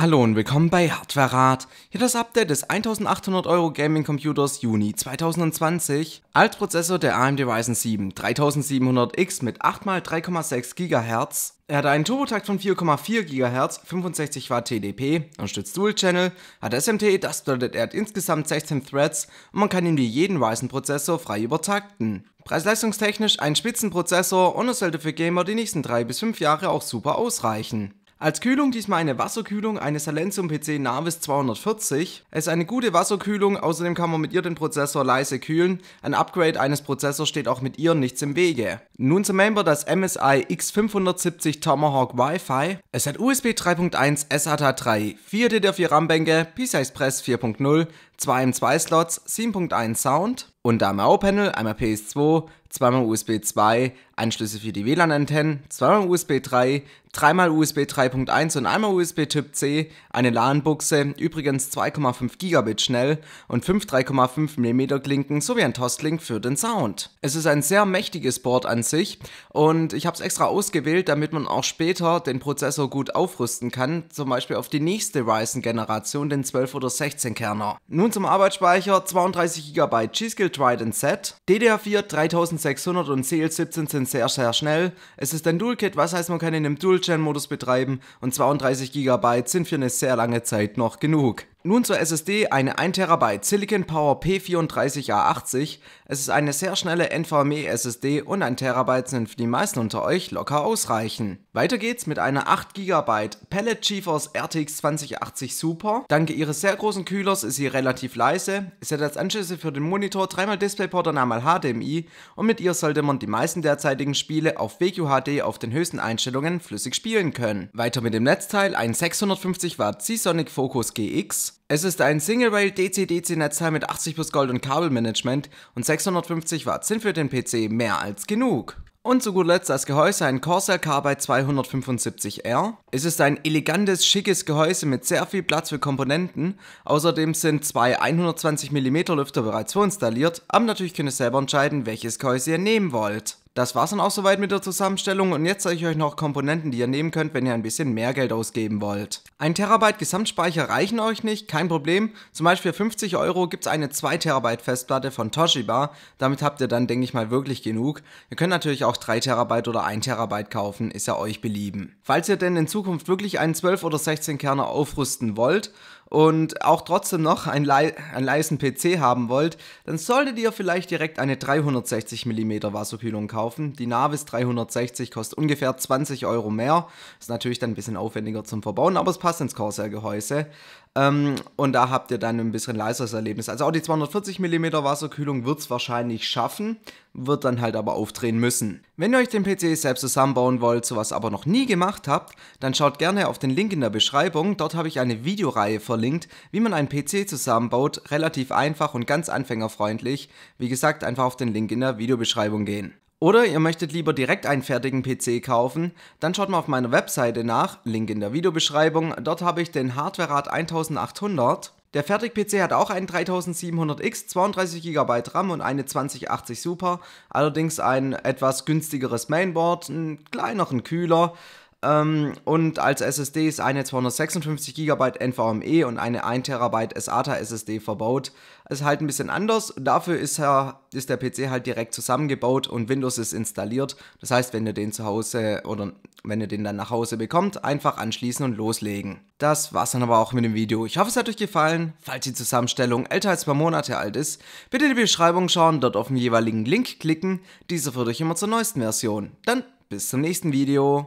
Hallo und willkommen bei HardwareRat. Hier das Update des 1.800 € Gaming Computers Juni 2020 als Prozessor der AMD Ryzen 7 3700X mit 8x3,6 GHz. Er hat einen Turbotakt von 4,4 GHz, 65 Watt TDP, unterstützt Dual-Channel, hat SMT, das bedeutet er hat insgesamt 16 Threads und man kann ihn wie jeden Ryzen-Prozessor frei übertakten. Preis-leistungstechnisch ein Spitzenprozessor und es sollte für Gamer die nächsten 3 bis 5 Jahre auch super ausreichen. Als Kühlung diesmal eine Wasserkühlung, eine Silentium PC Navis 360. Es ist eine gute Wasserkühlung, außerdem kann man mit ihr den Prozessor leise kühlen. Ein Upgrade eines Prozessors steht auch mit ihr nichts im Wege. Nun zum Mainboard das MSI X570 Tomahawk WiFi. Es hat USB 3.1, SATA 3, 4 DDR4 RAM-Bänke, PCI Express 4.0, 2 M2-Slots, 7.1 Sound. Und einmal O-Panel, einmal PS2, zweimal USB 2, Anschlüsse für die WLAN-Antennen, zweimal USB 3, dreimal USB 3.1 und einmal USB Typ C, eine LAN-Buchse, übrigens 2,5 Gigabit schnell und 5 3,5 mm Klinken sowie ein Toslink für den Sound. Es ist ein sehr mächtiges Board an sich und ich habe es extra ausgewählt, damit man auch später den Prozessor gut aufrüsten kann, zum Beispiel auf die nächste Ryzen-Generation, den 12- oder 16-Kerner. Nun zum Arbeitsspeicher, 32 GB G.Skill Trident Z, DDR4 3600 und CL17 sind sehr schnell. Es ist ein Dual-Kit, was heißt man kann in einem Dual-Gen-Modus betreiben und 32 GB sind für eine sehr lange Zeit noch genug. Nun zur SSD, eine 1 TB Silicon Power P34A80. Es ist eine sehr schnelle NVMe SSD und 1 TB sind für die meisten unter euch locker ausreichen. Weiter geht's mit einer 8 GB Palit GeForce RTX 2080 Super. Dank ihres sehr großen Kühlers ist sie relativ leise. Sie hat als Anschlüsse für den Monitor, 3x DisplayPort und einmal HDMI und mit ihr sollte man die meisten derzeitigen Spiele auf WQHD auf den höchsten Einstellungen flüssig spielen können. Weiter mit dem Netzteil, ein 650 Watt Seasonic Focus GX. Es ist ein Single-Rail DC-DC-Netzteil mit 80 plus Gold und Kabelmanagement und 650 Watt sind für den PC mehr als genug. Und zu guter Letzt das Gehäuse, ein Corsair Carbide 275R. Es ist ein elegantes, schickes Gehäuse mit sehr viel Platz für Komponenten. Außerdem sind zwei 120 mm Lüfter bereits vorinstalliert, aber natürlich könnt ihr selber entscheiden, welches Gehäuse ihr nehmen wollt. Das war's dann auch soweit mit der Zusammenstellung und jetzt zeige ich euch noch Komponenten, die ihr nehmen könnt, wenn ihr ein bisschen mehr Geld ausgeben wollt. 1 TB Gesamtspeicher reichen euch nicht, kein Problem. Zum Beispiel für 50 € gibt's eine 2 TB Festplatte von Toshiba. Damit habt ihr dann, denke ich mal, wirklich genug. Ihr könnt natürlich auch 3 TB oder 1 TB kaufen, ist ja euch belieben. Falls ihr denn in Zukunft wirklich einen 12 oder 16 Kerner aufrüsten wollt und auch trotzdem noch einen leisen PC haben wollt, dann solltet ihr vielleicht direkt eine 360 mm Wasserkühlung kaufen. Die Navis 360 kostet ungefähr 20 € mehr. Ist natürlich dann ein bisschen aufwendiger zum Verbauen, aber es passt ins Corsair-Gehäuse. Und da habt ihr dann ein bisschen leiseres Erlebnis. Also auch die 240 mm Wasserkühlung wird es wahrscheinlich schaffen, wird dann halt aber aufdrehen müssen. Wenn ihr euch den PC selbst zusammenbauen wollt, sowas aber noch nie gemacht habt, dann schaut gerne auf den Link in der Beschreibung. Dort habe ich eine Videoreihe verlinkt, wie man einen PC zusammenbaut. Relativ einfach und ganz anfängerfreundlich. Wie gesagt, einfach auf den Link in der Videobeschreibung gehen. Oder ihr möchtet lieber direkt einen fertigen PC kaufen, dann schaut mal auf meiner Webseite nach, Link in der Videobeschreibung, dort habe ich den HardwareRat 1800. Der Fertig-PC hat auch einen 3700X, 32 GB RAM und eine 2080 Super, allerdings ein etwas günstigeres Mainboard, einen kleineren Kühler. Und als SSD ist eine 256 GB NVMe und eine 1 TB SATA SSD verbaut. Ist halt ein bisschen anders, dafür ist der PC halt direkt zusammengebaut und Windows ist installiert. Das heißt, wenn ihr den zu Hause oder wenn ihr den dann nach Hause bekommt, einfach anschließen und loslegen. Das war's dann aber auch mit dem Video. Ich hoffe, es hat euch gefallen. Falls die Zusammenstellung älter als 2 Monate alt ist, bitte in die Beschreibung schauen, dort auf den jeweiligen Link klicken. Dieser führt euch immer zur neuesten Version. Dann bis zum nächsten Video.